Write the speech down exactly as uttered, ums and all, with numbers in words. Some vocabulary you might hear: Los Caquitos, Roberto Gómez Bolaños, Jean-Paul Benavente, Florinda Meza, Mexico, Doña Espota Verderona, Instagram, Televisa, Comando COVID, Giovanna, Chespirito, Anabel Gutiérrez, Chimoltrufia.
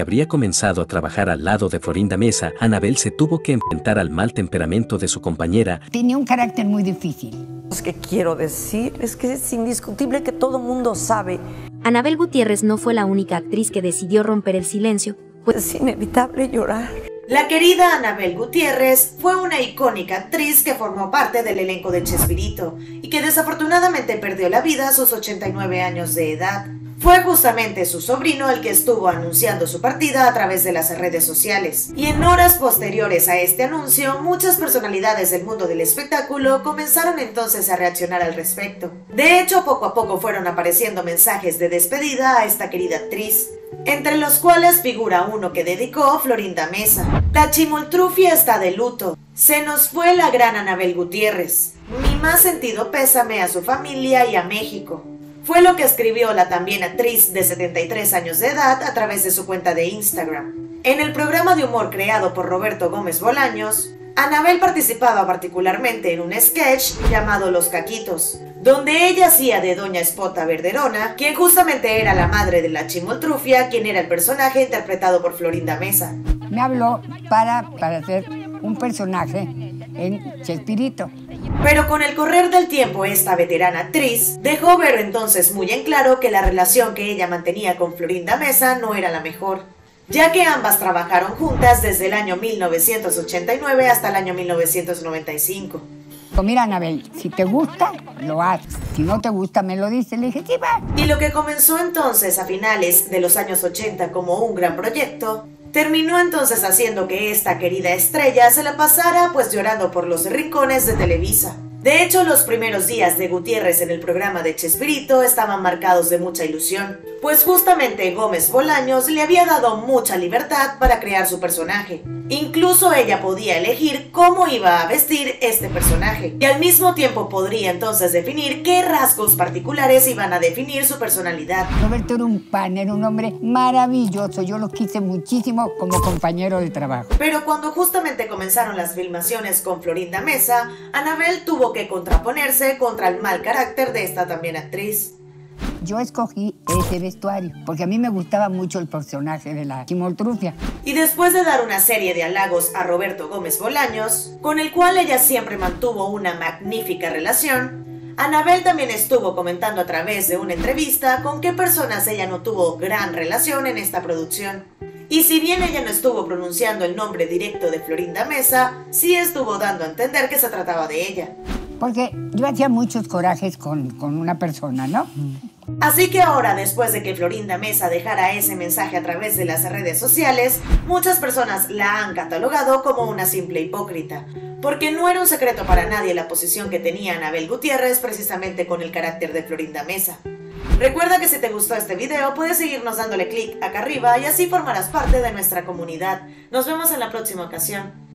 Habría comenzado a trabajar al lado de Florinda Meza, Anabel se tuvo que enfrentar al mal temperamento de su compañera. Tenía un carácter muy difícil. Lo que quiero decir es que es indiscutible que todo mundo sabe. Anabel Gutiérrez no fue la única actriz que decidió romper el silencio, pues es inevitable llorar. La querida Anabel Gutiérrez fue una icónica actriz que formó parte del elenco de Chespirito y que desafortunadamente perdió la vida a sus ochenta y nueve años de edad. Fue justamente su sobrino el que estuvo anunciando su partida a través de las redes sociales. Y en horas posteriores a este anuncio, muchas personalidades del mundo del espectáculo comenzaron entonces a reaccionar al respecto. De hecho, poco a poco fueron apareciendo mensajes de despedida a esta querida actriz, entre los cuales figura uno que dedicó Florinda Meza. La Chimoltrufia está de luto. Se nos fue la gran Anabel Gutiérrez. Mi más sentido pésame a su familia y a México. Fue lo que escribió la también actriz de setenta y tres años de edad a través de su cuenta de Instagram. En el programa de humor creado por Roberto Gómez Bolaños, Anabel participaba particularmente en un sketch llamado Los Caquitos, donde ella hacía de Doña Espota Verderona, quien justamente era la madre de la Chimoltrufia, quien era el personaje interpretado por Florinda Meza. Me habló para, para hacer un personaje en Chespirito. Pero con el correr del tiempo, esta veterana actriz dejó ver entonces muy en claro que la relación que ella mantenía con Florinda Meza no era la mejor, ya que ambas trabajaron juntas desde el año mil novecientos ochenta y nueve hasta el año mil novecientos noventa y cinco. Mira, Anabel, si te gusta, lo haces. Si no te gusta, me lo dices. Le dije, sí, va. Y lo que comenzó entonces a finales de los años ochenta como un gran proyecto, terminó entonces haciendo que esta querida estrella se la pasara pues llorando por los rincones de Televisa. De hecho, los primeros días de Gutiérrez en el programa de Chespirito estaban marcados de mucha ilusión, pues justamente Gómez Bolaños le había dado mucha libertad para crear su personaje. Incluso ella podía elegir cómo iba a vestir este personaje, y al mismo tiempo podría entonces definir qué rasgos particulares iban a definir su personalidad. Roberto era un pan, era un hombre maravilloso, yo lo quise muchísimo como compañero de trabajo. Pero cuando justamente comenzaron las filmaciones con Florinda Meza, Anabel tuvo que contraponerse contra el mal carácter de esta también actriz. Yo escogí ese vestuario porque a mí me gustaba mucho el personaje de la Chimoltrufia. Y después de dar una serie de halagos a Roberto Gómez Bolaños, con el cual ella siempre mantuvo una magnífica relación, Anabel también estuvo comentando a través de una entrevista con qué personas ella no tuvo gran relación en esta producción. Y si bien ella no estuvo pronunciando el nombre directo de Florinda Meza, sí estuvo dando a entender que se trataba de ella. Porque yo hacía muchos corajes con, con una persona, ¿no? Así que ahora, después de que Florinda Meza dejara ese mensaje a través de las redes sociales, muchas personas la han catalogado como una simple hipócrita, porque no era un secreto para nadie la posición que tenía Anabel Gutiérrez precisamente con el carácter de Florinda Meza. Recuerda que si te gustó este video puedes seguirnos dándole clic acá arriba y así formarás parte de nuestra comunidad. Nos vemos en la próxima ocasión.